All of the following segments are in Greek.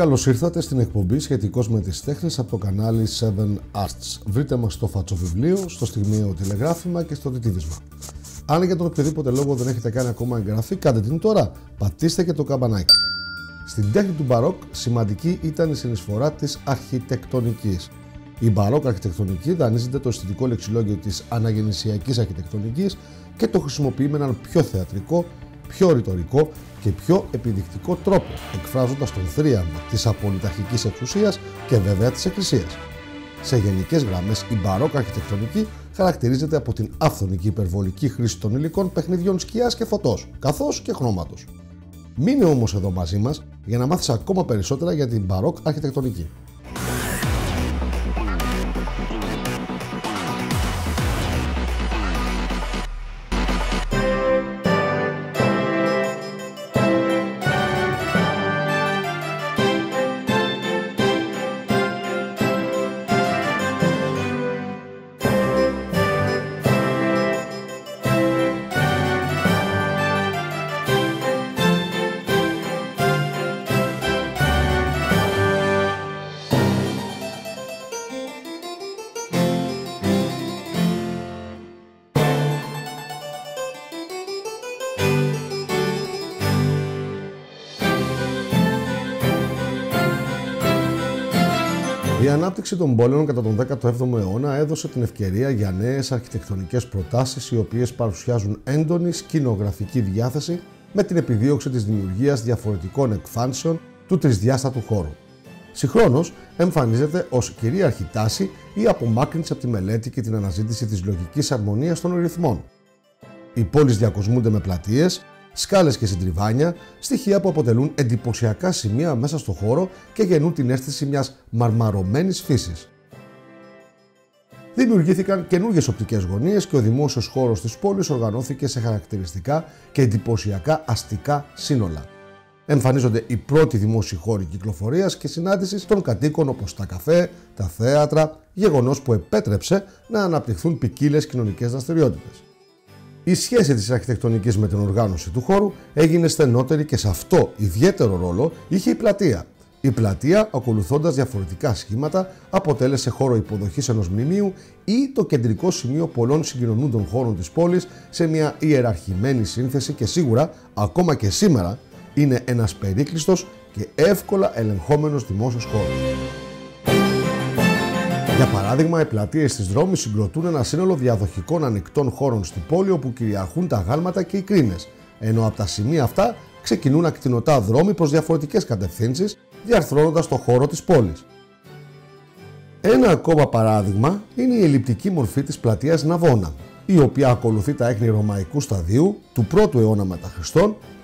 Καλώς ήρθατε στην εκπομπή σχετικώς με τις τέχνες από το κανάλι Seven Arts. Βρείτε μας στο φατσοβιβλίο, στο στιγμιαίο τηλεγράφημα και στο διτίδισμα. Αν για τον οποιοδήποτε λόγο δεν έχετε κάνει ακόμα εγγραφή, κάντε την τώρα. Πατήστε και το καμπανάκι. Στην τέχνη του Μπαρόκ σημαντική ήταν η συνεισφορά της αρχιτεκτονικής. Η Μπαρόκ αρχιτεκτονική δανείζεται το αισθητικό λεξιλόγιο της αναγεννησιακής αρχιτεκτονικής και το χρησιμοποιεί με έναν πιο θεατρικό, πιο ρητορικό και πιο επιδεικτικό τρόπο, εκφράζοντας τον θρίαμβο της απολυταρχικής εξουσίας και βέβαια της Εκκλησίας. Σε γενικές γραμμές, η Μπαρόκ αρχιτεκτονική χαρακτηρίζεται από την αυθονική υπερβολική χρήση των υλικών παιχνιδιών σκιάς και φωτός, καθώς και χρώματος. Μείνε όμως εδώ μαζί μας για να μάθεις ακόμα περισσότερα για την Μπαρόκ αρχιτεκτονική. Η ανάπτυξη των πόλεων κατά τον 17ο αιώνα έδωσε την ευκαιρία για νέες αρχιτεκτονικές προτάσεις οι οποίες παρουσιάζουν έντονη σκηνογραφική διάθεση με την επιδίωξη της δημιουργίας διαφορετικών εκφάνσεων του τρισδιάστατου χώρου. Συγχρόνως εμφανίζεται ως κυρίαρχη τάση η απομάκρυνση από τη μελέτη και την αναζήτηση της λογικής αρμονίας των ρυθμών. Οι πόλεις διακοσμούνται με πλατείες, σκάλες και συντριβάνια, στοιχεία που αποτελούν εντυπωσιακά σημεία μέσα στο χώρο και γεννούν την αίσθηση μιας μαρμαρωμένης φύσης. Δημιουργήθηκαν καινούργιες οπτικές γωνίες και ο δημόσιος χώρος της πόλης οργανώθηκε σε χαρακτηριστικά και εντυπωσιακά αστικά σύνολα. Εμφανίζονται οι πρώτοι δημόσιοι χώροι κυκλοφορίας και συνάντησης των κατοίκων όπως τα καφέ, τα θέατρα, γεγονός που επέτρεψε να αναπτυχθούν ποικίλες κοινωνικές δραστηριότητες. Η σχέση της αρχιτεκτονικής με την οργάνωση του χώρου έγινε στενότερη και σε αυτό ιδιαίτερο ρόλο είχε η πλατεία. Η πλατεία, ακολουθώντας διαφορετικά σχήματα, αποτέλεσε χώρο υποδοχής ενός μνημείου ή το κεντρικό σημείο πολλών συγκοινωνούντων χώρων της πόλης σε μια ιεραρχημένη σύνθεση και σίγουρα, ακόμα και σήμερα, είναι ένας περίκλειστος και εύκολα ελεγχόμενος δημόσιος χώρος. Για παράδειγμα, οι πλατείες της Ρώμης συγκροτούν ένα σύνολο διαδοχικών ανοιχτών χώρων στην πόλη όπου κυριαρχούν τα γάλματα και οι κρίνες, ενώ από τα σημεία αυτά ξεκινούν ακτινωτά δρόμοι προς διαφορετικές κατευθύνσεις, διαρθρώνοντας το χώρο της πόλης. Ένα ακόμα παράδειγμα είναι η ελλιπτική μορφή της πλατείας Ναβόνα, η οποία ακολουθεί τα έχνη ρωμαϊκού σταδίου του 1ου αιώνα μ.Χ.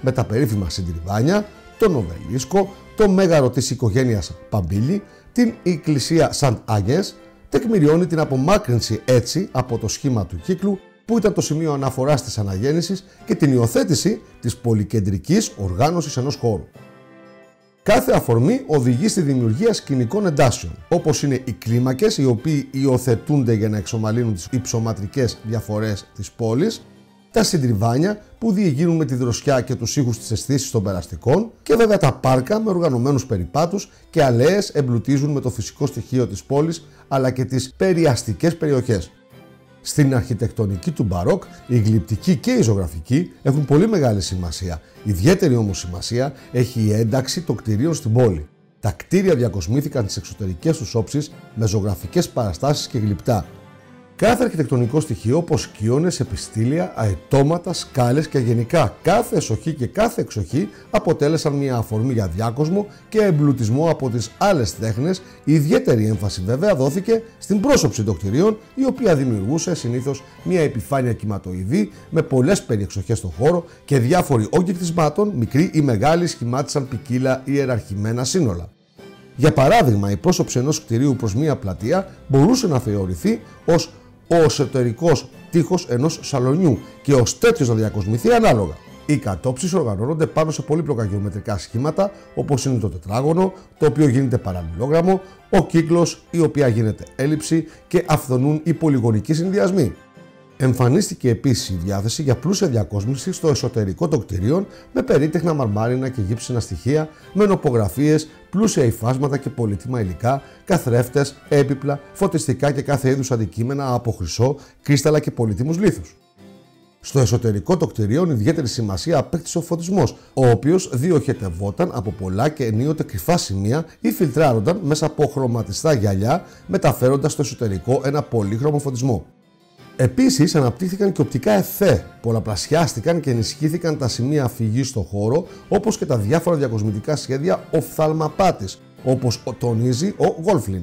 με τα περίφημα συντριβάνια, τον οβελίσκο, το μέγαρο της οικογένειας Παμπίλη, την εκκλησία Σαν Άγιες, τεκμηριώνει την απομάκρυνση έτσι από το σχήμα του κύκλου που ήταν το σημείο αναφοράς της αναγέννησης και την υιοθέτηση της πολυκεντρικής οργάνωσης ενός χώρου. Κάθε αφορμή οδηγεί στη δημιουργία σκηνικών εντάσεων, όπως είναι οι κλίμακες, οι οποίοι υιοθετούνται για να εξομαλύνουν τις υψομετρικές διαφορές της πόλης, τα συντριβάνια που διηγήνουν με τη δροσιά και τους ήχους της αισθήσης των περαστικών και βέβαια τα πάρκα με οργανωμένους περιπάτους και αλέες εμπλουτίζουν με το φυσικό στοιχείο της πόλης αλλά και τις περιαστικές περιοχές. Στην αρχιτεκτονική του Μπαρόκ, η γλυπτική και η ζωγραφική έχουν πολύ μεγάλη σημασία. Ιδιαίτερη όμως σημασία έχει η ένταξη των κτηρίων στην πόλη. Τα κτίρια διακοσμήθηκαν στις εξωτερικές τους όψεις με ζωγραφικές παραστάσεις και γλυπτά. Κάθε αρχιτεκτονικό στοιχείο, όπως κιόνες, επιστήλια, αετώματα, σκάλες και γενικά κάθε εσοχή και κάθε εξοχή αποτέλεσαν μια αφορμή για διάκοσμο και εμπλουτισμό από τις άλλες τέχνες. Η ιδιαίτερη έμφαση βέβαια δόθηκε στην πρόσωψη των κτηρίων, η οποία δημιουργούσε συνήθως μια επιφάνεια κυματοειδή με πολλές περιεξοχές στον χώρο και διάφοροι όγκοι κτισμάτων, μικροί ή μεγάλοι, σχημάτισαν ποικίλα ιεραρχημένα σύνολα. Για παράδειγμα, η πρόσωψη ενός κτηρίου προς μια πλατεία μπορούσε να θεωρηθεί ως ο εσωτερικός τοίχος ενός σαλονιού και ως τέτοιος να διακοσμηθεί ανάλογα. Οι κατόψεις οργανώνονται πάνω σε πολύπλοκα γεωμετρικά σχήματα όπως είναι το τετράγωνο, το οποίο γίνεται παραλληλόγραμμο, ο κύκλος, η οποία γίνεται έλλειψη και αυθονούν οι πολυγωνικοί συνδυασμοί. Εμφανίστηκε επίσης η διάθεση για πλούσια διακόσμηση στο εσωτερικό των κτηρίων με περίτεχνα μαρμάρινα και γύψινα στοιχεία, με νοπογραφίες, πλούσια υφάσματα και πολύτιμα υλικά, καθρέφτες, έπιπλα, φωτιστικά και κάθε είδους αντικείμενα από χρυσό, κρίσταλα και πολύτιμους λίθους. Στο εσωτερικό των κτηρίων ιδιαίτερη σημασία απέκτησε ο φωτισμός, ο οποίος διοχετευόταν από πολλά και ενίοτε κρυφά σημεία ή φιλτράρονταν μέσα από χρωματιστά γυαλιά, μεταφέροντας στο εσωτερικό ένα πολύχρωμο φωτισμό. Επίσης, αναπτύχθηκαν και οπτικά εφέ, πολλαπλασιάστηκαν και ενισχύθηκαν τα σημεία αφηγής στο χώρο, όπως και τα διάφορα διακοσμητικά σχέδια οφθαλμαπάτης, όπως τονίζει ο Γόλφλιν.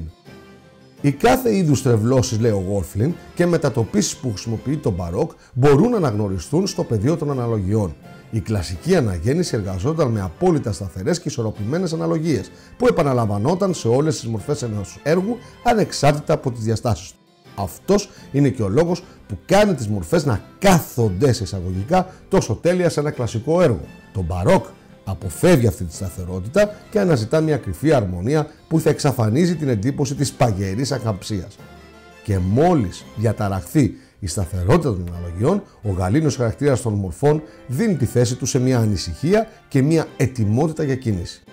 Οι κάθε είδους τρευλώσεις, λέει ο Γόλφλιν, και μετατοπίσεις που χρησιμοποιεί το μπαρόκ μπορούν να αναγνωριστούν στο πεδίο των αναλογιών. Η κλασική αναγέννηση εργαζόταν με απόλυτα σταθερές και ισορροπημένες αναλογίες, που επαναλαμβανόταν σε όλες τις μορφές ενός έργου ανεξάρτητα από τις διαστάσεις του. Αυτός είναι και ο λόγος που κάνει τις μορφές να κάθονται σε εισαγωγικά τόσο τέλεια σε ένα κλασικό έργο. Το μπαρόκ αποφεύγει αυτή τη σταθερότητα και αναζητά μια κρυφή αρμονία που θα εξαφανίζει την εντύπωση της παγερής ακαμψίας. Και μόλις διαταραχθεί η σταθερότητα των αναλογιών, ο γαλήνιος χαρακτήρας των μορφών δίνει τη θέση του σε μια ανησυχία και μια ετοιμότητα για κίνηση.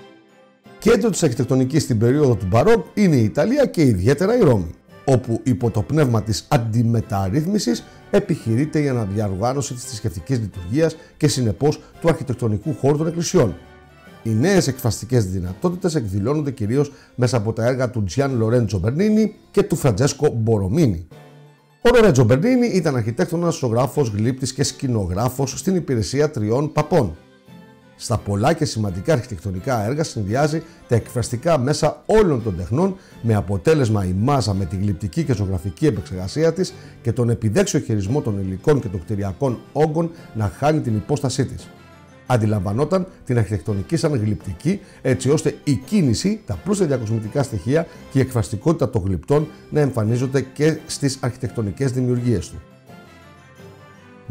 Κέντρο της αρχιτεκτονικής στην περίοδο του μπαρόκ είναι η Ιταλία και ιδιαίτερα η Ρώμη, όπου υπό το πνεύμα της αντιμεταρρύθμισης επιχειρείται η αναδιαργάνωση της θρησκευτικής λειτουργίας και συνεπώς του αρχιτεκτονικού χώρου των εκκλησιών. Οι νέες εκφραστικές δυνατότητες εκδηλώνονται κυρίως μέσα από τα έργα του Gian Lorenzo Bernini και του Francesco Borromini. Ο Lorenzo Bernini ήταν αρχιτέκτονας, ζωγράφος, γλύπτης και σκηνογράφος στην υπηρεσία τριών παπών. Στα πολλά και σημαντικά αρχιτεκτονικά έργα συνδυάζει τα εκφραστικά μέσα όλων των τεχνών, με αποτέλεσμα η μάζα με τη γλυπτική και ζωγραφική επεξεργασία της και τον επιδέξιο χειρισμό των υλικών και των κτηριακών όγκων να χάνει την υπόστασή της. Αντιλαμβανόταν την αρχιτεκτονική σαν γλυπτική, έτσι ώστε η κίνηση, τα πλούσια διακοσμητικά στοιχεία και η εκφραστικότητα των γλυπτών να εμφανίζονται και στις αρχιτεκτονικές δημιουργίες του.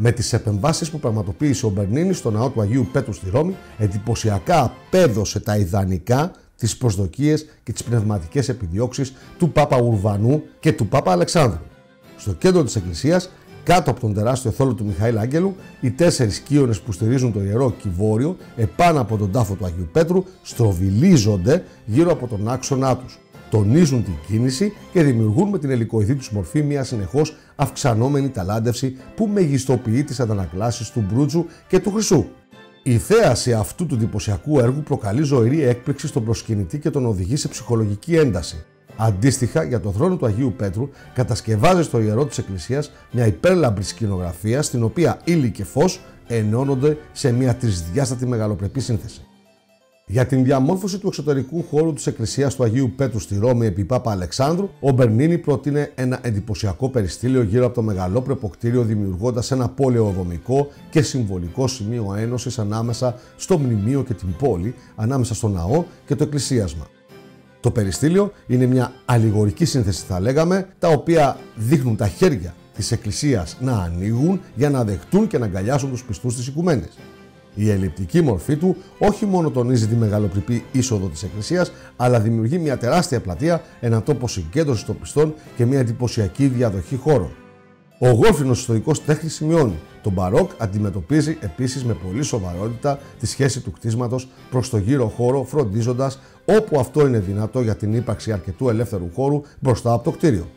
Με τις επεμβάσεις που πραγματοποίησε ο Μπερνίνι στο ναό του Αγίου Πέτρου στη Ρώμη, εντυπωσιακά απέδωσε τα ιδανικά, τις προσδοκίες και τις πνευματικές επιδιώξεις του Πάπα Ουρβανού και του Πάπα Αλεξάνδρου. Στο κέντρο της εκκλησίας, κάτω από τον τεράστιο θόλο του Μιχαήλ Άγγελου, οι τέσσερις κύονες που στηρίζουν το ιερό κυβόριο, επάνω από τον τάφο του Αγίου Πέτρου, στροβιλίζονται γύρω από τον άξονά τους. Τονίζουν την κίνηση και δημιουργούν με την ελικοειδή τους μορφή μια συνεχώς αυξανόμενη ταλάντευση που μεγιστοποιεί τις αντανακλάσεις του μπρούτζου και του χρυσού. Η θέαση αυτού του εντυπωσιακού έργου προκαλεί ζωηρή έκπληξη στον προσκυνητή και τον οδηγεί σε ψυχολογική ένταση. Αντίστοιχα, για τον θρόνο του Αγίου Πέτρου κατασκευάζει στο ιερό της εκκλησίας μια υπέρλαμπρη σκηνογραφία, στην οποία ύλη και φως ενώνονται σε μια τρισδιάστατη μεγαλοπρεπή σύνθεση. Για την διαμόρφωση του εξωτερικού χώρου της εκκλησίας του Αγίου Πέτρου στη Ρώμη επί Πάπα Αλεξάνδρου, ο Μπερνίνι πρότεινε ένα εντυπωσιακό περιστήλιο γύρω από το μεγαλόπρεπο κτίριο, δημιουργώντας ένα πολεοδομικό και συμβολικό σημείο ένωσης ανάμεσα στο μνημείο και την πόλη, ανάμεσα στο ναό και το εκκλησίασμα. Το περιστήλιο είναι μια αλληγορική σύνθεση, θα λέγαμε, τα οποία δείχνουν τα χέρια της εκκλησίας να ανοίγουν για να δεχτούν και να αγκαλιάσουν τους πιστούς της οικουμένης. Η ελλειπτική μορφή του όχι μόνο τονίζει τη μεγαλοπρεπή είσοδο της εκκλησίας, αλλά δημιουργεί μια τεράστια πλατεία, ένα τόπο συγκέντρωσης των πιστών και μια εντυπωσιακή διαδοχή χώρων. Ο Γόλφινος ιστορικός τέχνης σημειώνει: το μπαρόκ αντιμετωπίζει επίσης με πολύ σοβαρότητα τη σχέση του κτίσματος προς το γύρο χώρο, φροντίζοντας όπου αυτό είναι δυνατό για την ύπαρξη αρκετού ελεύθερου χώρου μπροστά από το κτίριο.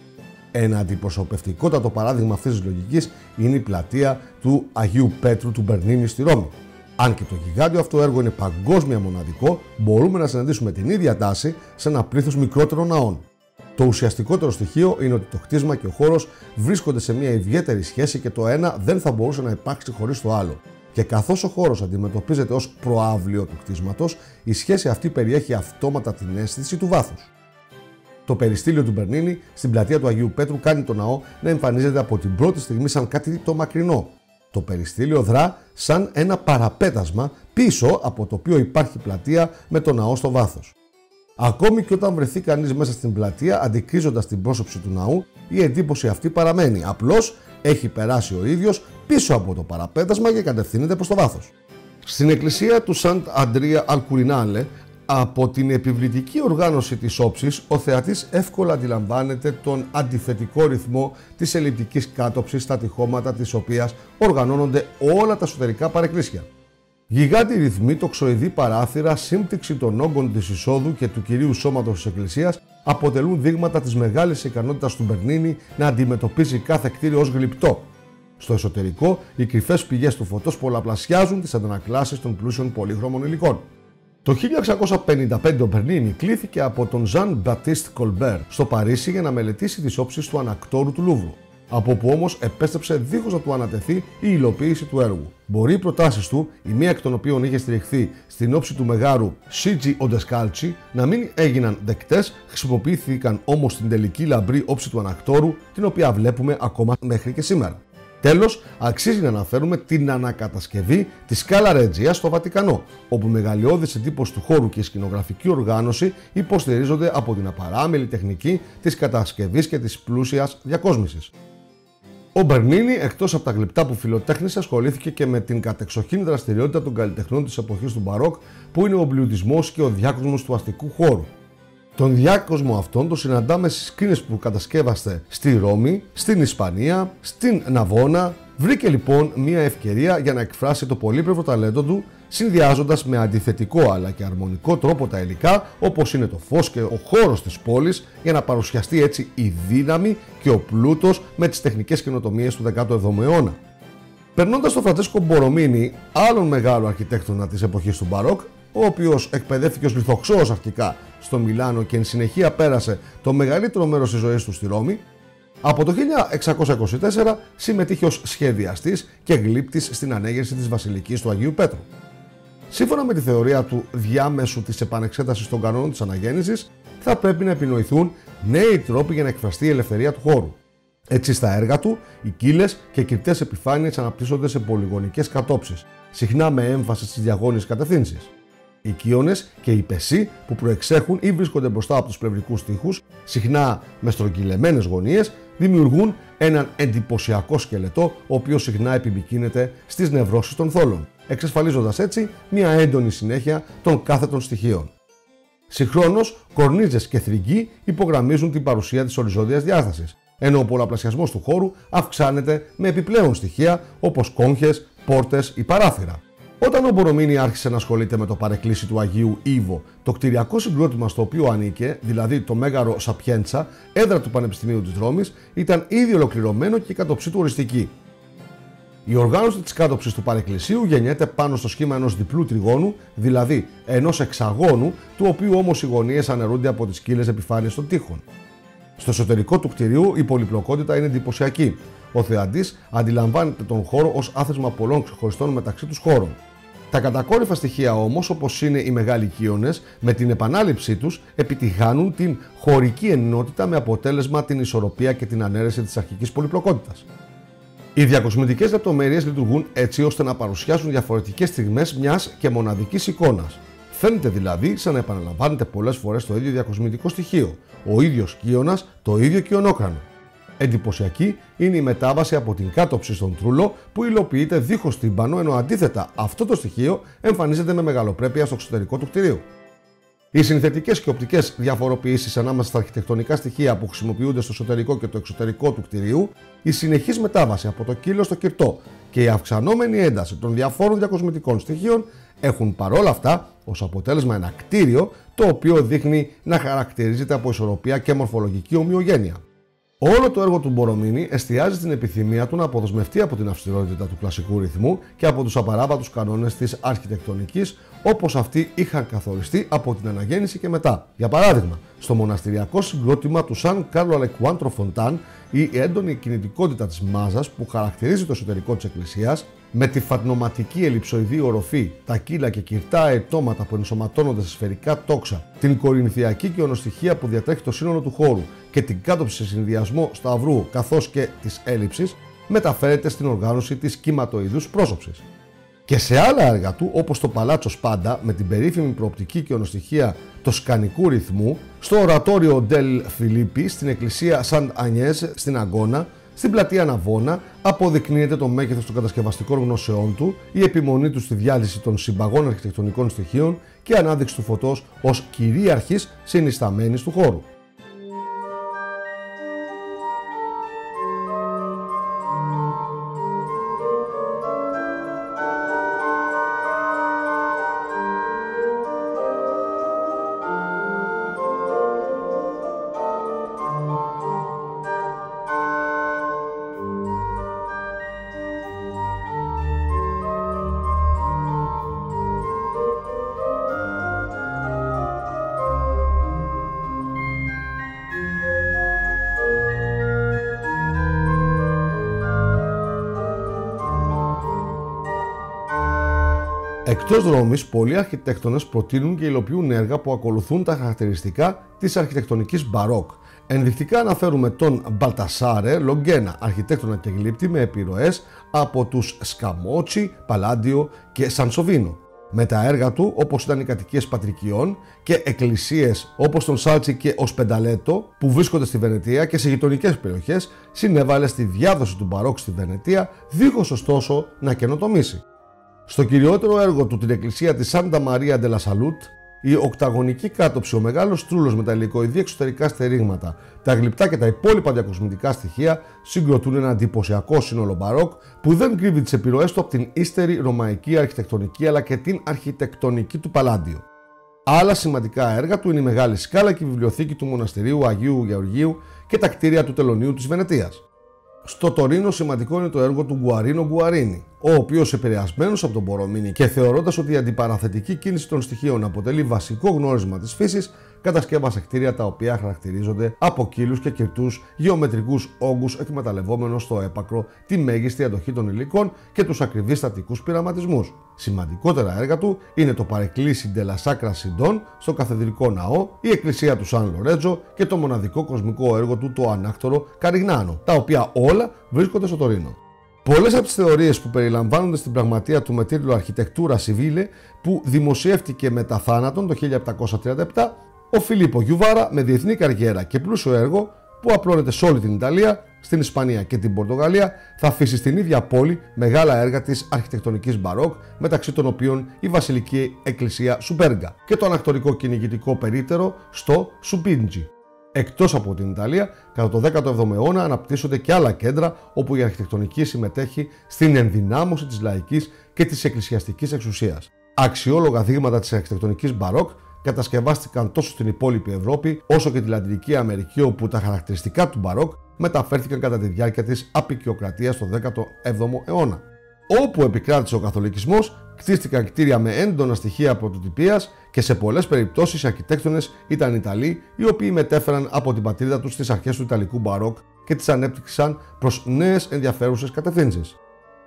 Ένα αντιπροσωπευτικότατο παράδειγμα αυτής της λογικής είναι η πλατεία του Αγίου Πέτρου του Μπερνίνι στη Ρώμη. Αν και το γιγάντιο αυτό έργο είναι παγκόσμια μοναδικό, μπορούμε να συναντήσουμε την ίδια τάση σε ένα πλήθος μικρότερων ναών. Το ουσιαστικότερο στοιχείο είναι ότι το κτίσμα και ο χώρος βρίσκονται σε μια ιδιαίτερη σχέση και το ένα δεν θα μπορούσε να υπάρξει χωρίς το άλλο. Και καθώς ο χώρος αντιμετωπίζεται ως προαύλιο του κτίσματος, η σχέση αυτή περιέχει αυτόματα την αίσθηση του βάθους. Το περιστήλιο του Μπερνίνι στην πλατεία του Αγίου Πέτρου κάνει το ναό να εμφανίζεται από την πρώτη στιγμή σαν κάτι το μακρινό. Το περιστήλιο δρά σαν ένα παραπέτασμα, πίσω από το οποίο υπάρχει πλατεία με το ναό στο βάθος. Ακόμη και όταν βρεθεί κανείς μέσα στην πλατεία, αντικρίζοντας την πρόσωψη του ναού, η εντύπωση αυτή παραμένει. Απλώς έχει περάσει ο ίδιος πίσω από το παραπέτασμα και κατευθύνεται προς το βάθος. Στην εκκλησία του St Andrea al Quirinale Από την επιβλητική οργάνωση της όψης, ο θεατής εύκολα αντιλαμβάνεται τον αντιθετικό ρυθμό της ελλειπτικής κάτωψης στα τυχώματα της οποίας οργανώνονται όλα τα εσωτερικά παρεκκλήσια. Γιγάντιοι ρυθμοί, τοξοειδή παράθυρα, σύμπτυξη των όγκων της εισόδου και του κυρίου σώματος της εκκλησίας αποτελούν δείγματα της μεγάλης ικανότητας του Μπερνίνη να αντιμετωπίζει κάθε κτίριο ως γλυπτό. Στο εσωτερικό, οι κρυφές πηγές του φωτός πολλαπλασιάζουν τις αντανακλάσεις των πλούσιων πολύχρωμων υλικών. Το 1655 ο Μπερνίνη κλήθηκε από τον Jean-Baptiste Colbert στο Παρίσι για να μελετήσει τις όψεις του ανακτόρου του Λούβρου, από όπου όμως επέστρεψε δίχως να του ανατεθεί η υλοποίηση του έργου. Μπορεί οι προτάσεις του, η μία εκ των οποίων είχε στηριχθεί στην όψη του μεγάρου Σίτζι Οντεσκάλτσι, να μην έγιναν δεκτές, χρησιμοποιήθηκαν όμως στην τελική λαμπρή όψη του ανακτόρου, την οποία βλέπουμε ακόμα μέχρι και σήμερα. Τέλος, αξίζει να αναφέρουμε την ανακατασκευή της Σκάλα Ρετζία στο Βατικανό, όπου η μεγαλειώδης εντύπωση του χώρου και η σκηνογραφική οργάνωση υποστηρίζονται από την απαράμιλη τεχνική της κατασκευής και της πλούσιας διακόσμησης. Ο Μπερνίνη, εκτός από τα γλυπτά που φιλοτέχνησε, ασχολήθηκε και με την κατεξοχήν δραστηριότητα των καλλιτεχνών της εποχής του Μπαρόκ, που είναι ο εμπλουτισμός και ο διάκοσμος του αστικού χώρου. Τον διάκοσμο αυτόν τον συναντάμε στις σκήνες που κατασκεύαστε στη Ρώμη, στην Ισπανία, στην Ναβόνα. Βρήκε λοιπόν μια ευκαιρία για να εκφράσει το πολύπλευρο ταλέντο του, συνδυάζοντας με αντιθετικό αλλά και αρμονικό τρόπο τα υλικά, όπως είναι το φως και ο χώρος της πόλης, για να παρουσιαστεί έτσι η δύναμη και ο πλούτος με τις τεχνικές καινοτομίες του 17ου αιώνα. Περνώντας τον Φραντσέσκο Μπορρομίνη, άλλον μεγάλο αρχιτέκτονα της εποχής του Μπαρόκ, ο οποίος εκπαιδεύτηκε ως λιθοξώος αρχικά στο Μιλάνο και εν συνεχεία πέρασε το μεγαλύτερο μέρος της ζωής του στη Ρώμη, από το 1624 συμμετείχε ως σχεδιαστής και γλύπτης στην ανέγερση της Βασιλικής του Αγίου Πέτρου. Σύμφωνα με τη θεωρία του διάμεσου της επανεξέτασης των κανόνων της αναγέννησης, θα πρέπει να επινοηθούν νέοι τρόποι για να εκφραστεί η ελευθερία του χώρου. Έτσι, στα έργα του, οι κύλες και κρυπτές επιφάνειες αναπτύσσονται σε πολυγωνικές κατόψεις, συχνά με έμφαση στις διαγώνιες κατευθύνσεις. Οι κύονες και οι πεσοί που προεξέχουν ή βρίσκονται μπροστά από τους πλευρικούς τοίχους, συχνά με στρογγυλεμένες γωνίες, δημιουργούν έναν εντυπωσιακό σκελετό, ο οποίος συχνά επιμικρύνεται στις νευρώσεις των θόλων, εξασφαλίζοντας έτσι μια έντονη συνέχεια των κάθετων στοιχείων. Συγχρόνως, κορνίζες και θρυγγοί υπογραμμίζουν την παρουσία της οριζόντιας διάστασης, ενώ ο πολλαπλασιασμός του χώρου αυξάνεται με επιπλέον στοιχεία όπως κόγχες, πόρτες ή παράθυρα. Όταν ο Μπορρομίνη άρχισε να ασχολείται με το παρεκκλήσι του Αγίου Ήβο, το κτηριακό συγκρότημα στο οποίο ανήκε, δηλαδή το Μέγαρο Σαπιέντσα, έδρα του Πανεπιστημίου της Ρώμης, ήταν ήδη ολοκληρωμένο και η κατοψή του οριστική. Η οργάνωση της κάτοψης του παρεκκλησίου γεννιέται πάνω στο σχήμα ενός διπλού τριγώνου, δηλαδή ενός εξαγώνου, του οποίου όμως οι γωνίες αναιρούνται από τις σκύλες επιφάνειες των τοίχων. Στο εσωτερικό του κτηρίου η πολυπλοκότητα είναι εντυπωσιακή. Ο θεατής αντιλαμβάνεται τον χώρο ως άθροισμα πολλών ξεχωριστών μεταξύ τους χώρων. Τα κατακόρυφα στοιχεία όμως, όπως είναι οι μεγάλοι κύονες, με την επανάληψή τους επιτυχάνουν την χωρική ενότητα με αποτέλεσμα την ισορροπία και την ανέρεση της αρχικής πολυπλοκότητας. Οι διακοσμητικές λεπτομέρειες λειτουργούν έτσι ώστε να παρουσιάσουν διαφορετικές στιγμές μιας και μοναδικής εικόνας. Φαίνεται δηλαδή σαν να επαναλαμβάνεται πολλές φορές το ίδιο διακοσμητικό στοιχείο, ο ίδιος κύονας, το ίδιο κυονόκρανο. Εντυπωσιακή είναι η μετάβαση από την κάτωψη στον τρούλο που υλοποιείται δίχως τύμπανο, ενώ αντίθετα αυτό το στοιχείο εμφανίζεται με μεγαλοπρέπεια στο εξωτερικό του κτηρίου. Οι συνθετικές και οπτικές διαφοροποιήσεις ανάμεσα στα αρχιτεκτονικά στοιχεία που χρησιμοποιούνται στο εσωτερικό και το εξωτερικό του κτηρίου, η συνεχής μετάβαση από το κύλο στο κυρτό και η αυξανόμενη ένταση των διαφόρων διακοσμητικών στοιχείων έχουν παρόλα αυτά ως αποτέλεσμα ένα κτίριο το οποίο δείχνει να χαρακτηρίζεται από ισορροπία και μορφολογική ομοιογένεια. Όλο το έργο του Μπορρομίνη εστιάζει στην επιθυμία του να αποδεσμευτεί από την αυστηρότητα του κλασικού ρυθμού και από τους απαράβατους κανόνες της αρχιτεκτονικής, όπως αυτοί είχαν καθοριστεί από την αναγέννηση και μετά. Για παράδειγμα, στο μοναστηριακό συγκρότημα του Σαν Κάρλο Αλεκουάντρο Φοντάν, η έντονη κινητικότητα της μάζας που χαρακτηρίζει το εσωτερικό της εκκλησίας, με τη φατνοματική ελλειψοειδή οροφή, τα κύλα και κυρτά αιτώματα που ενσωματώνονται σε σφαιρικά τόξα, την κορινθιακή κοινοστοιχεία που διατρέχει το σύνολο του χώρου και την κάτωψη σε συνδυασμό σταυρού καθώς και της έλλειψης, μεταφέρεται στην οργάνωση της κυματοειδούς πρόσωψης. Και σε άλλα έργα του, όπως το Παλάτσο Σπάντα με την περίφημη προοπτική κοινοστοιχεία του σκανικού ρυθμού, στο ορατόριο Ντελ Φιλίππι, στην εκκλησία Σαντ Ανιές στην Αγκώνα, Στην πλατεία Ναβόνα αποδεικνύεται το μέγεθος των κατασκευαστικών γνώσεών του, η επιμονή του στη διάλυση των συμπαγών αρχιτεκτονικών στοιχείων και η ανάδειξη του φωτός ως κυρίαρχης συνισταμένης του χώρου. Εκτός Ρώμης, πολλοί αρχιτέκτονες προτείνουν και υλοποιούν έργα που ακολουθούν τα χαρακτηριστικά της αρχιτεκτονικής μπαρόκ. Ενδεικτικά αναφέρουμε τον Μπαλτασάρε Λογκένα, αρχιτέκτονα και γλύπτη με επιρροές από τους Σκαμότσι, Παλάντιο και Σανσοβίνο. Με τα έργα του, όπως ήταν οι κατοικίες Πατρικιών και εκκλησίες όπως τον Σάλτσι και ο Σπενταλέτο, που βρίσκονται στη Βενετία και σε γειτονικές περιοχές, συνέβαλε στη διάδοση του μπαρόκ στη Βενετία, δίχως ωστόσο να καινοτομήσει. Στο κυριότερο έργο του, την εκκλησία της Santa Maria della Salute, η οκταγωνική κάτοψη, ο μεγάλος τρούλος με τα υλικοειδή εξωτερικά στερίγματα, τα γλυπτά και τα υπόλοιπα διακοσμητικά στοιχεία συγκροτούν ένα εντυπωσιακό σύνολο μπαρόκ που δεν κρύβει τις επιρροές του από την ύστερη ρωμαϊκή αρχιτεκτονική αλλά και την αρχιτεκτονική του Παλάντιο. Άλλα σημαντικά έργα του είναι η μεγάλη σκάλα και η βιβλιοθήκη του μοναστηρίου Αγίου Γεωργίου και τα κτίρια του τελωνίου της Βενετίας. Στο Τωρίνο σημαντικό είναι το έργο του Γκουαρίνο Γκουαρίνι, ο οποίος επηρεασμένος από τον Μπορομίνι και θεωρώντας ότι η αντιπαραθετική κίνηση των στοιχείων αποτελεί βασικό γνώρισμα της φύσης, κατασκεύασε κτίρια τα οποία χαρακτηρίζονται από κύλους και κυρτούς γεωμετρικούς όγκους, εκμεταλλευόμενος στο έπακρο τη μέγιστη αντοχή των υλικών και τους ακριβείς στατικούς πειραματισμούς. Σημαντικότερα έργα του είναι το Παρεκκλήσι Ντελα Σάκρα Σιντών στο Καθεδρικό Ναό, η Εκκλησία του Σαν Λορέτζο και το μοναδικό κοσμικό έργο του, το Ανάκτορο Καριγνάνο, τα οποία όλα βρίσκονται στο Τωρίνο. Πολλές από τις θεωρίες που περιλαμβάνονται στην πραγματεία του με τίτλο Αρχιτεκτούρα Σιβίλε, που δημοσιεύτηκε μετά θάνατον το 1737, ο Φιλίππο Γιουβάρα, με διεθνή καριέρα και πλούσιο έργο που απλώνεται σε όλη την Ιταλία, στην Ισπανία και την Πορτογαλία, θα αφήσει στην ίδια πόλη μεγάλα έργα της αρχιτεκτονικής μπαρόκ, μεταξύ των οποίων η βασιλική εκκλησία Σουπέργα και το ανακτορικό κυνηγητικό περίτερο στο Σουπίντζι. Εκτός από την Ιταλία, κατά το 17ο αιώνα αναπτύσσονται και άλλα κέντρα όπου η αρχιτεκτονική συμμετέχει στην ενδυνάμωση της λαϊκής και της εκκλησιαστικής εξουσίας. Αξιόλογα δείγματα της αρχιτεκτονικής μπαρόκ κατασκευάστηκαν τόσο στην υπόλοιπη Ευρώπη όσο και τη Λατινική Αμερική, όπου τα χαρακτηριστικά του μπαρόκ μεταφέρθηκαν κατά τη διάρκεια της αποικιοκρατίας το 17ο αιώνα. Όπου επικράτησε ο καθολικισμός, κτίστηκαν κτίρια με έντονα στοιχεία πρωτοτυπίας και σε πολλές περιπτώσεις οι αρχιτέκτονες ήταν Ιταλοί, οι οποίοι μετέφεραν από την πατρίδα τους τις αρχές του Ιταλικού μπαρόκ και τις ανέπτυξαν προς νέες ενδιαφέρουσες κατευθύνσεις.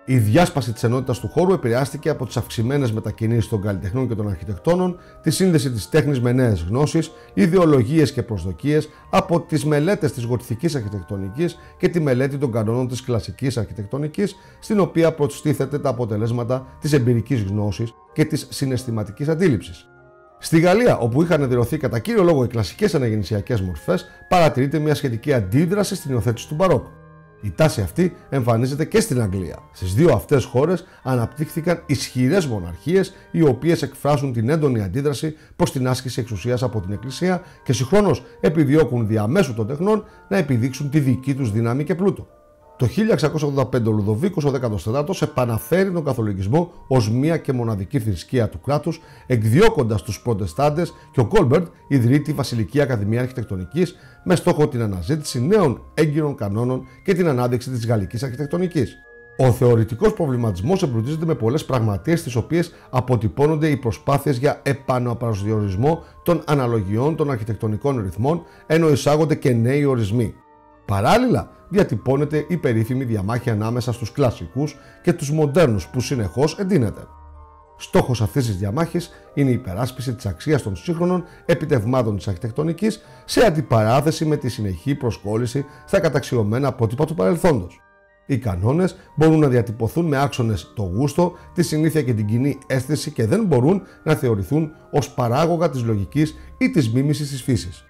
Η διάσπαση της ενότητας του χώρου επηρεάστηκε από τις αυξημένες μετακινήσεις των καλλιτεχνών και των αρχιτεκτόνων, τη σύνδεση της τέχνης με νέες γνώσεις, ιδεολογίες και προσδοκίες, από τις μελέτες της γοτθικής αρχιτεκτονικής και τη μελέτη των κανόνων της κλασικής αρχιτεκτονικής, στην οποία προστίθεται τα αποτελέσματα της εμπειρικής γνώσης και της συναισθηματικής αντίληψης. Στη Γαλλία, όπου είχαν εδραιωθεί κατά κύριο λόγο οι κλασικές αναγεννησιακές μορφές, παρατηρείται μια σχετική αντίδραση στην υιοθέτηση του μπαρόκ. Η τάση αυτή εμφανίζεται και στην Αγγλία. Στις δύο αυτές χώρες αναπτύχθηκαν ισχυρές μοναρχίες, οι οποίες εκφράσουν την έντονη αντίδραση προς την άσκηση εξουσίας από την Εκκλησία και συγχρόνως επιδιώκουν διαμέσου των τεχνών να επιδείξουν τη δική τους δύναμη και πλούτο. Το 1685 ο Λουδοβίκος ο 14ος επαναφέρει τον καθολικισμό ως μία και μοναδική θρησκεία του κράτους, εκδιώκοντας τους Προτεστάντες, και ο Κόλμπερτ ιδρύει τη Βασιλική Ακαδημία Αρχιτεκτονικής με στόχο την αναζήτηση νέων έγκυρων κανόνων και την ανάδειξη της γαλλικής αρχιτεκτονικής. Ο θεωρητικός προβληματισμός εμπλουτίζεται με πολλές πραγματείες, στις οποίες αποτυπώνονται οι προσπάθειες για επαναπροσδιορισμό των αναλογιών των αρχιτεκτονικών ρυθμών, ενώ εισάγονται και νέοι ορισμοί. Παράλληλα, διατυπώνεται η περίφημη διαμάχη ανάμεσα στους κλασικούς και τους μοντέρνους, που συνεχώς εντείνεται. Στόχος αυτής της διαμάχης είναι η υπεράσπιση της αξίας των σύγχρονων επιτευγμάτων της αρχιτεκτονικής σε αντιπαράθεση με τη συνεχή προσκόλληση στα καταξιωμένα πρότυπα του παρελθόντος. Οι κανόνες μπορούν να διατυπωθούν με άξονες το γούστο, τη συνήθεια και την κοινή αίσθηση και δεν μπορούν να θεωρηθούν ως παράγωγα της λογικής ή της μίμησης της φύσης.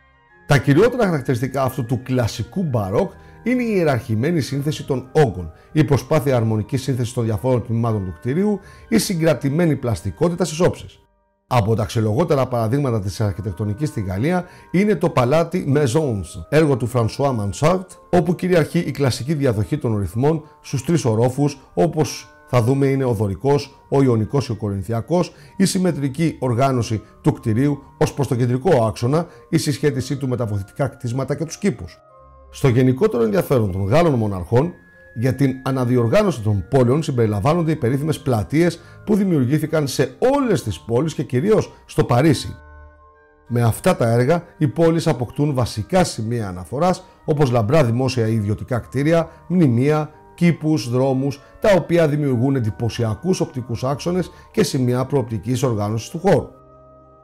Τα κυριότερα χαρακτηριστικά αυτού του κλασικού μπαρόκ είναι η ιεραρχημένη σύνθεση των όγκων, η προσπάθεια αρμονικής σύνθεσης των διαφόρων τμήματων του κτηρίου, η συγκρατημένη πλαστικότητα στις όψεις. Από τα αξιολογότερα παραδείγματα της αρχιτεκτονικής στη Γαλλία είναι το παλάτι Maisons, έργο του François Mansart, όπου κυριαρχεί η κλασική διαδοχή των ρυθμών στους τρεις ορόφους, όπως θα δούμε είναι ο δωρικός, ο ιωνικός και ο κορινθιακός, η συμμετρική οργάνωση του κτηρίου ως προς το κεντρικό άξονα, η συσχέτισή του με τα βοηθητικά κτίσματα και τους κήπους. Στο γενικότερο ενδιαφέρον των Γάλλων μοναρχών, για την αναδιοργάνωση των πόλεων συμπεριλαμβάνονται οι περίφημες πλατείες που δημιουργήθηκαν σε όλες τις πόλεις και κυρίως στο Παρίσι. Με αυτά τα έργα, οι πόλεις αποκτούν βασικά σημεία αναφοράς, όπως λαμπρά δημόσια ή ιδιωτικά κτίρια, μνημεία, κήπους, δρόμους, τα οποία δημιουργούν εντυπωσιακούς οπτικούς άξονες και σημεία προοπτικής οργάνωσης του χώρου.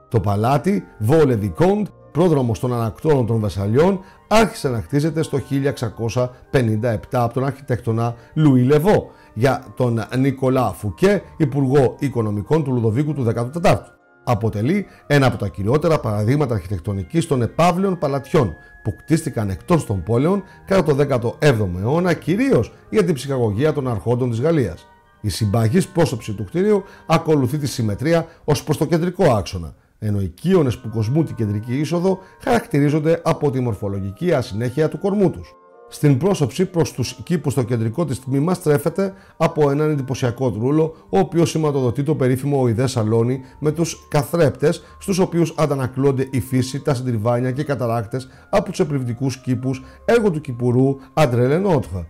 Το παλάτι Vaux-le-Vicomte, πρόδρομος των ανακτόρων των Βερσαλιών, άρχισε να χτίζεται στο 1657 από τον αρχιτέκτονα Louis Le Vau για τον Νικολά Φουκέ, υπουργό οικονομικών του Λουδοβίκου του 14ου. Αποτελεί ένα από τα κυριότερα παραδείγματα αρχιτεκτονικής των επαύλαιων παλατιών που κτίστηκαν εκτός των πόλεων κατά το 17ο αιώνα, κυρίως για την ψυχαγωγία των αρχόντων της Γαλλίας. Η συμπαγής πρόσωψη του κτηρίου ακολουθεί τη συμμετρία ως προς το κεντρικό άξονα, ενώ οι κύονες που κοσμούν την κεντρική είσοδο χαρακτηρίζονται από τη μορφολογική ασυνέχεια του κορμού τους. Στην πρόσωψη προς τους κήπους στο κεντρικό της τμήμα στρέφεται από έναν εντυπωσιακό τρούλο, ο οποίος σηματοδοτεί το περίφημο οειδές σαλόνι με τους καθρέπτες, στους οποίους αντανακλώνται η φύση, τα συντριβάνια και οι καταράκτες από τους επιβλητικούς κήπους, έργο του κυπουρού André Le Nôtre.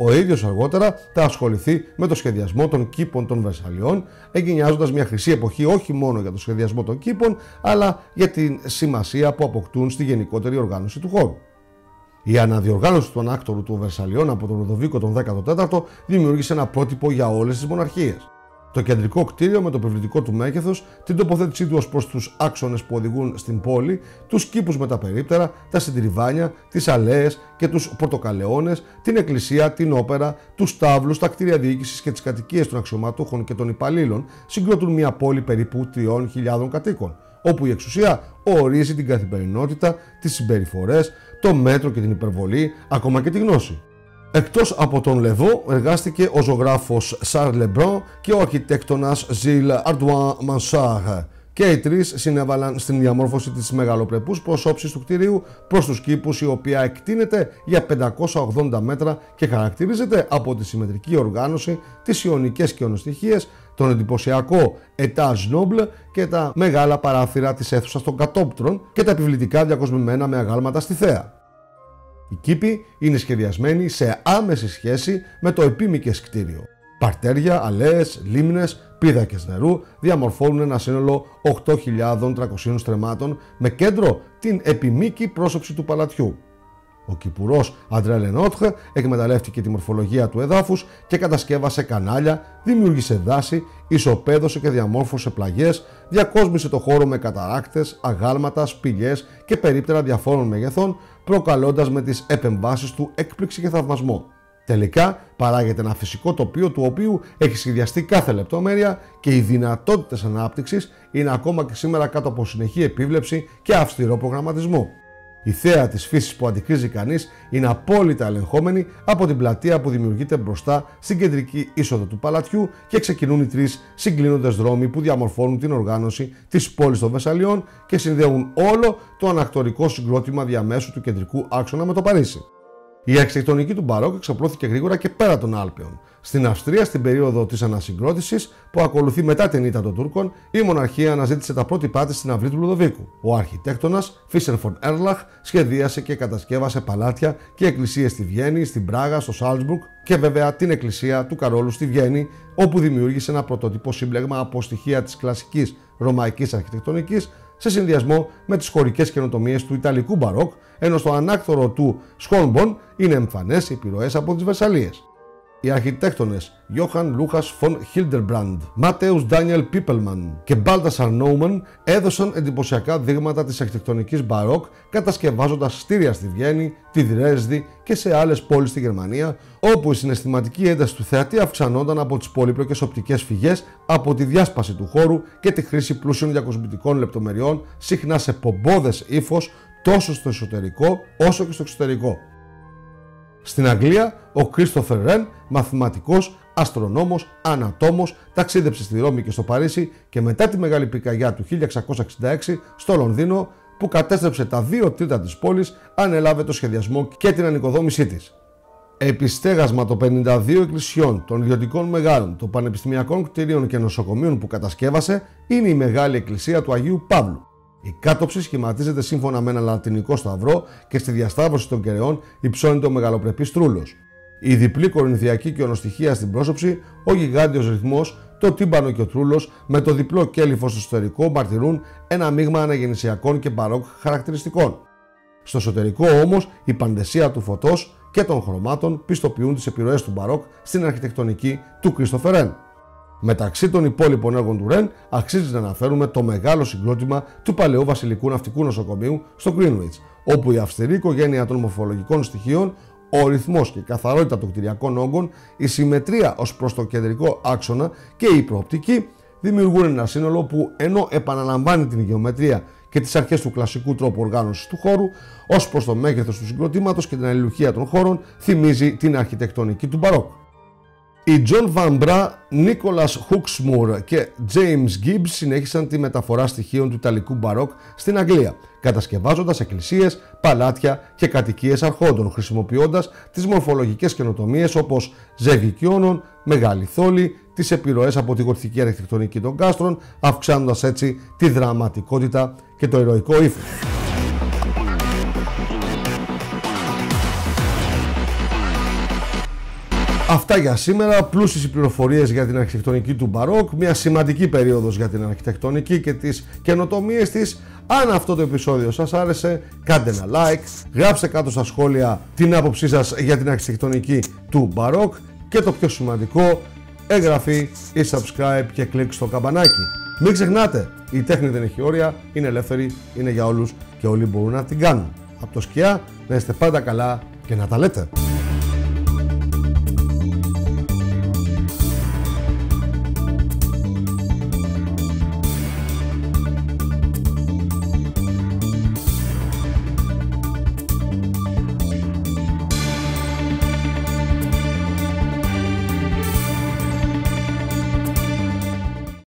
Ο ίδιος αργότερα θα ασχοληθεί με το σχεδιασμό των κήπων των Βερσαλιών, εγκαινιάζοντας μια χρυσή εποχή όχι μόνο για το σχεδιασμό των κήπων, αλλά για την σημασία που αποκτούν στη γενικότερη οργάνωση του χώρου. Η αναδιοργάνωση του ανάκτορου του Βερσαλιών από τον Λουδοβίκο τον 14ο δημιούργησε ένα πρότυπο για όλες τις μοναρχίες. Το κεντρικό κτίριο με το επιβλητικό του μέγεθος, την τοποθέτησή του ως προς τους άξονες που οδηγούν στην πόλη, τους κήπους με τα περίπτερα, τα συντριβάνια, τις αλέες και τους πορτοκαλαιώνες, την εκκλησία, την όπερα, τους τάβλους, τα κτίρια διοίκησης και τις κατοικίες των αξιωματούχων και των υπαλλήλων συγκροτούν μια πόλη περίπου 3.000 κατοίκων, όπου η εξουσία ορίζει την καθημερινότητα, τις συμπεριφορές, το μέτρο και την υπερβολή, ακόμα και τη γνώση. Εκτός από τον Le Vau, εργάστηκε ο ζωγράφος Charles Lebrun και ο αρχιτέκτονας Jules Hardouin-Mansart, και οι τρεις συνέβαλαν στην διαμόρφωση της μεγαλοπρεπούς προσώψης του κτηρίου προς τους κήπους, η οποία εκτείνεται για 580 μέτρα και χαρακτηρίζεται από τη συμμετρική οργάνωση, τις ιωνικές κιονοστοιχίες, τον εντυπωσιακό Etage Noble και τα μεγάλα παράθυρα της αίθουσας των κατόπτρων και τα επιβλητικά διακοσμημένα με αγάλματα στη θέα. Οι κήποι είναι σχεδιασμένοι σε άμεση σχέση με το επίμικες κτίριο. Παρτέρια, αλέες, λίμνες, πίδακες νερού διαμορφώνουν ένα σύνολο 8.300 στρεμμάτων με κέντρο την επιμήκη πρόσωψη του παλατιού. Ο κυπουρός André Le Nôtre εκμεταλλεύτηκε τη μορφολογία του εδάφους και κατασκεύασε κανάλια, δημιούργησε δάση, ισοπαίδωσε και διαμόρφωσε πλαγιές, διακόσμησε το χώρο με καταράκτες, αγάλματα, σπηλιές και περίπτερα διαφόρων μεγεθών, προκαλώντας με τις επεμβάσεις του έκπληξη και θαυμασμό. Τελικά παράγεται ένα φυσικό τοπίο του οποίου έχει σχεδιαστεί κάθε λεπτομέρεια και οι δυνατότητες ανάπτυξης είναι ακόμα και σήμερα κάτω από συνεχή επίβλεψη και αυστηρό προγραμματισμό. Η θέα της φύσης που αντικρίζει κανείς είναι απόλυτα ελεγχόμενη από την πλατεία που δημιουργείται μπροστά στην κεντρική είσοδο του παλατιού και ξεκινούν οι τρεις συγκλίνοντες δρόμοι που διαμορφώνουν την οργάνωση της πόλης των Βεσσαλιών και συνδέουν όλο το ανακτορικό συγκρότημα διαμέσου του κεντρικού άξονα με το Παρίσι. Η αρχιτεκτονική του Μπαρόκ εξαπλώθηκε γρήγορα και πέρα των Άλπαιων. Στην Αυστρία, στην περίοδο της ανασυγκρότησης που ακολουθεί μετά την ήττα των Τούρκων, η μοναρχία αναζήτησε τα πρότυπά της στην αυλή του Λουδοβίκου. Ο αρχιτέκτονας Fischer von Erlach σχεδίασε και κατασκεύασε παλάτια και εκκλησίες στη Βιέννη, στην Πράγα, στο Σάλτσμπουργκ και βέβαια την εκκλησία του Καρόλου στη Βιέννη, όπου δημιούργησε ένα πρωτότυπο σύμπλεγμα από στοιχεία της κλασικής ρωμαϊκής αρχιτεκτονικής σε συνδυασμό με τις χωρικές καινοτομίες του Ιταλικού Μπαρόκ, ενώ στο ανάκτορο του Schönbrunn είναι εμφανές οι επιρροές από τις Βερσαλίες. Οι αρχιτέκτονες Johann Lucas von Hildebrandt, Matthäus Daniel Pöppelmann και Baldassar Neumann έδωσαν εντυπωσιακά δείγματα της αρχιτεκτονικής Μπαρόκ, κατασκευάζοντας στήρια στη Βιέννη, τη Δρέσδη και σε άλλες πόλεις στη Γερμανία, όπου η συναισθηματική ένταση του θεατή αυξανόταν από τις πολύπλοκες οπτικές φυγές, από τη διάσπαση του χώρου και τη χρήση πλούσιων διακοσμητικών λεπτομεριών, συχνά σε πομπόδες ύφος τόσο στο εσωτερικό όσο και στο εξωτερικό. Στην Αγγλία, ο Christopher Wren, μαθηματικός, αστρονόμος, ανατόμος, ταξίδεψε στη Ρώμη και στο Παρίσι και μετά τη Μεγάλη Πυρκαγιά του 1666 στο Λονδίνο, που κατέστρεψε τα 2/3 της πόλης, ανέλαβε το σχεδιασμό και την ανοικοδόμησή της. Επιστέγασμα των 52 εκκλησιών, των ιδιωτικών μεγάλων, των πανεπιστημιακών κτηρίων και νοσοκομείων που κατασκεύασε είναι η Μεγάλη Εκκλησία του Αγίου Παύλου. Η κάτοψη σχηματίζεται σύμφωνα με ένα λατινικό σταυρό και στη διασταύρωση των κεραιών υψώνεται ο μεγαλοπρεπής τρούλος. Η διπλή κορινθιακή κιονοστοιχεία στην πρόσωψη, ο γιγάντιος ρυθμός, το τύμπανο και ο τρούλος με το διπλό κέλυφο στο εσωτερικό μαρτυρούν ένα μείγμα αναγεννησιακών και μπαρόκ χαρακτηριστικών. Στο εσωτερικό όμως, η παντεσία του φωτός και των χρωμάτων πιστοποιούν τις επιρροές του μπαρόκ στην αρχιτεκτονική του Christopher Wren. Μεταξύ των υπόλοιπων έργων του Wren αξίζει να αναφέρουμε το μεγάλο συγκρότημα του παλαιού βασιλικού ναυτικού νοσοκομείου στο Greenwich, όπου η αυστηρή οικογένεια των μορφολογικών στοιχείων, ο ρυθμός και η καθαρότητα των κτηριακών όγκων, η συμμετρία ως προς το κεντρικό άξονα και η προοπτική δημιουργούν ένα σύνολο που ενώ επαναλαμβάνει την γεωμετρία και τις αρχές του κλασικού τρόπου οργάνωσης του χώρου, ως προς το μέγεθος του συγκροτήματος και την αλληλουχία των χώρων, θυμίζει την αρχιτεκτονική του μπαρόκ. Οι John Van Bra, Nicholas Hooksmoor και James Gibbs συνέχισαν τη μεταφορά στοιχείων του Ιταλικού μπαρόκ στην Αγγλία, κατασκευάζοντας εκκλησίες, παλάτια και κατοικίες αρχόντων, χρησιμοποιώντας τις μορφολογικές καινοτομίες όπως ζευγικιώνων, μεγάλη θόλη, τις επιρροές από τη γορθική αρχιτεκτονική των κάστρων, αυξάνοντας έτσι τη δραματικότητα και το ηρωικό ύφος. Αυτά για σήμερα, πλούσιες οι πληροφορίες για την αρχιτεκτονική του μπαρόκ, μια σημαντική περίοδος για την αρχιτεκτονική και τις καινοτομίες της. Αν αυτό το επεισόδιο σας άρεσε, κάντε ένα like, γράψτε κάτω στα σχόλια την άποψή σας για την αρχιτεκτονική του μπαρόκ και το πιο σημαντικό, εγγραφή ή subscribe και κλικ στο καμπανάκι. Μην ξεχνάτε, η τέχνη δεν έχει όρια, είναι ελεύθερη, είναι για όλους και όλοι μπορούν να την κάνουν. Από το σκιά, να είστε πάντα καλά και να τα λέτε.